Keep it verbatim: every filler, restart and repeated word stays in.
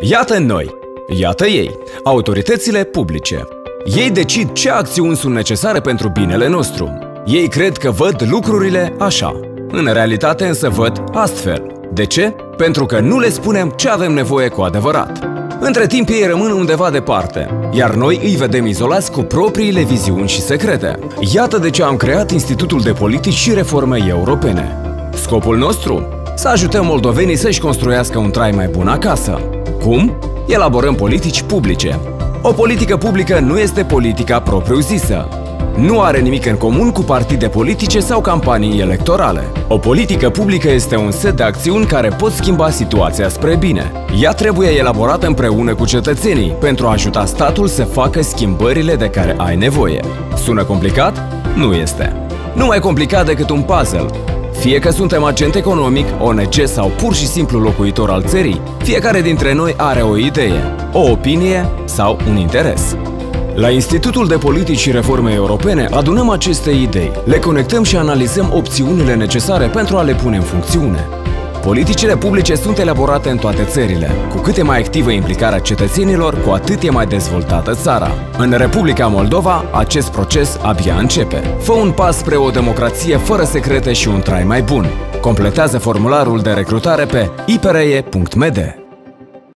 Iată noi, iată ei, autoritățile publice. Ei decid ce acțiuni sunt necesare pentru binele nostru. Ei cred că văd lucrurile așa. În realitate însă văd astfel. De ce? Pentru că nu le spunem ce avem nevoie cu adevărat. Între timp ei rămân undeva departe, iar noi îi vedem izolați cu propriile viziuni și secrete. Iată de ce am creat Institutul de Politici și Reforme Europene. Scopul nostru? Să ajutăm moldovenii să-și construiască un trai mai bun acasă. Cum? Elaborăm politici publice. O politică publică nu este politica propriu-zisă. Nu are nimic în comun cu partide politice sau campanii electorale. O politică publică este un set de acțiuni care pot schimba situația spre bine. Ea trebuie elaborată împreună cu cetățenii pentru a ajuta statul să facă schimbările de care ai nevoie. Sună complicat? Nu este. Nu mai complicat decât un puzzle. Fie că suntem agent economic, O N G sau pur și simplu locuitor al țării, fiecare dintre noi are o idee, o opinie sau un interes. La Institutul de Politici și Reforme Europene adunăm aceste idei, le conectăm și analizăm opțiunile necesare pentru a le pune în funcțiune. Politicile publice sunt elaborate în toate țările. Cu cât e mai activă implicarea cetățenilor, cu atât e mai dezvoltată țara. În Republica Moldova, acest proces abia începe. Fă un pas spre o democrație fără secrete și un trai mai bun. Completează formularul de recrutare pe i p r e punct m d.